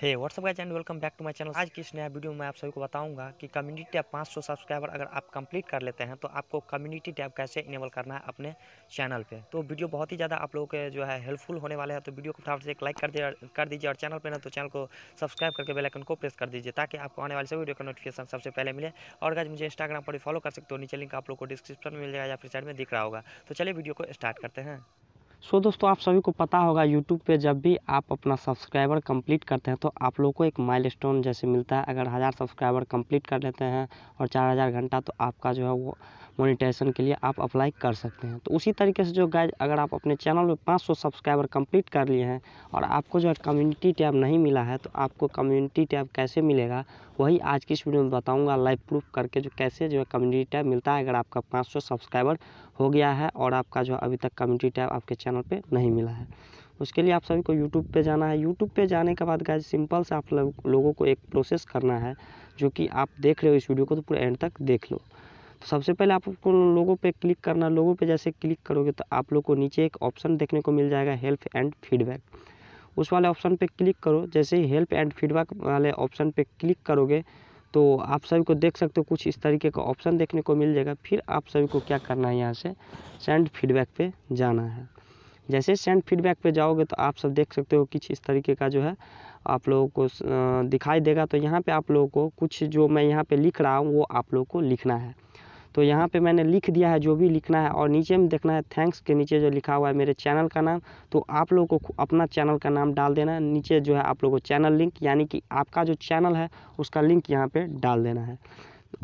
Hey what's up guys and welcome back to my channel. आज की इस नया वीडियो में आप सभी को बताऊंगा कि कम्युनिटी टैब 500 सब्सक्राइबर अगर आप कंप्लीट कर लेते हैं तो आपको कम्युनिटी टैब कैसे इनेबल करना है अपने चैनल पे। तो वीडियो बहुत ही ज़्यादा आप लोगों के जो है हेल्पफुल होने वाला है, तो वीडियो को फटाफट से एक लाइक कर दीजिए और चैनल पर ना तो चैनल को सब्सक्राइब करके बेल आइकन को प्रेस कर दीजिए ताकि आपको आने वाले सभी वीडियो का नोटिफिकेशन सबसे पहले मिले। और गाइस मुझे इंस्टाग्राम पर फॉलो कर सकते हो, नीचे लिंक आप लोग को डिस्क्रिप्शन में मिल जाएगा या फिर साइड में दिख रहा होगा। तो चलिए वीडियो को स्टार्ट करते हैं। दोस्तों आप सभी को पता होगा YouTube पे जब भी आप अपना सब्सक्राइबर कंप्लीट करते हैं तो आप लोगों को एक माइलस्टोन जैसे मिलता है। अगर 1000 सब्सक्राइबर कंप्लीट कर लेते हैं और 4000 घंटा तो आपका जो है वो मोनेटाइजेशन के लिए आप अप्लाई कर सकते हैं। तो उसी तरीके से जो गाइस अगर आप अपने चैनल में 500 सब्सक्राइबर कंप्लीट कर लिए हैं और आपको जो है कम्युनिटी टैब नहीं मिला है तो आपको कम्युनिटी टैब कैसे मिलेगा वही आज की इस वीडियो में बताऊँगा, लाइव प्रूफ करके जो कैसे जो है कम्युनिटी टैब मिलता है अगर आपका 500 सब्सक्राइबर हो गया है और आपका जो अभी तक कम्युनिटी टैब आपके चैनल पे नहीं मिला है। उसके लिए आप सभी को YouTube पे जाना है। YouTube पे जाने के बाद गाइस सिंपल से आप लोगों को एक प्रोसेस करना है, जो कि आप देख रहे हो इस वीडियो को तो पूरे एंड तक देख लो। तो सबसे पहले आपको लोगों पे क्लिक करना है। लोगों पे जैसे क्लिक करोगे तो आप लोग को नीचे एक ऑप्शन देखने को मिल जाएगा, हेल्प एंड फीडबैक। उस वाले ऑप्शन पर क्लिक करो। जैसे ही हेल्प एंड फीडबैक वाले ऑप्शन पर क्लिक करोगे तो आप सभी को देख सकते हो कुछ इस तरीके का ऑप्शन देखने को मिल जाएगा। फिर आप सभी को क्या करना है, यहाँ से सेंड फीडबैक पे जाना है। जैसे सेंड फीडबैक पे जाओगे तो आप सब देख सकते हो कुछ इस तरीके का जो है आप लोगों को दिखाई देगा। तो यहाँ पे आप लोगों को कुछ जो मैं यहाँ पे लिख रहा हूँ वो आप लोगों को लिखना है। तो यहाँ पे मैंने लिख दिया है जो भी लिखना है, और नीचे में देखना है थैंक्स के नीचे जो लिखा हुआ है मेरे चैनल का नाम, तो आप लोगों को अपना चैनल का नाम डाल देना है। नीचे जो है आप लोगों को चैनल लिंक यानी कि आपका जो चैनल है उसका लिंक यहाँ पे डाल देना है।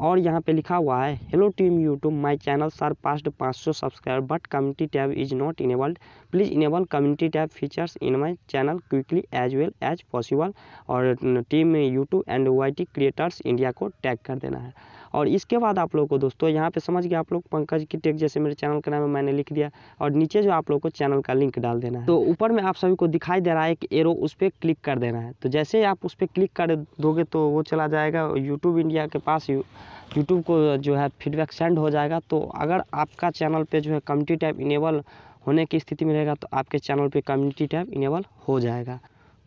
और यहाँ पे लिखा हुआ है, hello team YouTube, my channel sir past 500 subscriber but community tab is not enabled, please enable community tab features in my channel quickly as well as possible. और team YouTube and YT creators India को tag कर देना है। और इसके बाद आप लोगों को दोस्तों यहाँ पे समझ गया आप लोग पंकज की टेक, जैसे मेरे चैनल का नाम है मैंने लिख दिया, और नीचे जो आप लोगों को चैनल का लिंक डाल देना है। तो ऊपर में आप सभी को दिखाई दे रहा है एक एरो, उस पर क्लिक कर देना है। तो जैसे ही आप उस पर क्लिक कर दोगे तो वो चला जाएगा यूट्यूब इंडिया के पास, यूट्यूब को जो है फीडबैक सेंड हो जाएगा। तो अगर आपका चैनल पे जो है कम्युनिटी टैब इनेबल होने की स्थिति में रहेगा तो आपके चैनल पे कम्युनिटी टैब इनेबल हो जाएगा।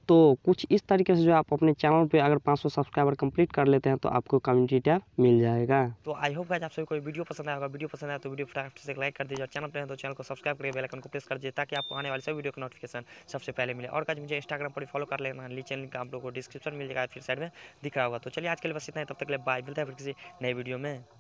तो कुछ इस तरीके से जो आप अपने चैनल पे अगर 500 सब्सक्राइबर कंप्लीट कर लेते हैं तो आपको कम्युनिटी टैब मिल जाएगा। तो आई होप गाइस आप सभी को वीडियो पसंद आएगा। वीडियो पसंद आए तो वीडियो फटाफट से लाइक कर दीजिए और चैनल पे हैं तो चैनल को सब्सक्राइब करके बेल आइकन को प्रेस कर दीजिए ताकि आपको आने वाले सभी वीडियो का नोटिफिकेशन सबसे पहले मिले। और गाइस मुझे इंस्टाग्राम पर फॉलो कर लेना, नीचे लिंक आप लोगों को डिस्क्रिप्शन मिल जाएगा फिर साइड में दिख रहा होगा। तो चलिए आज के लिए बस इतना ही, तब तक के लिए बाय, मिलता है फिर किसी नए वीडियो में।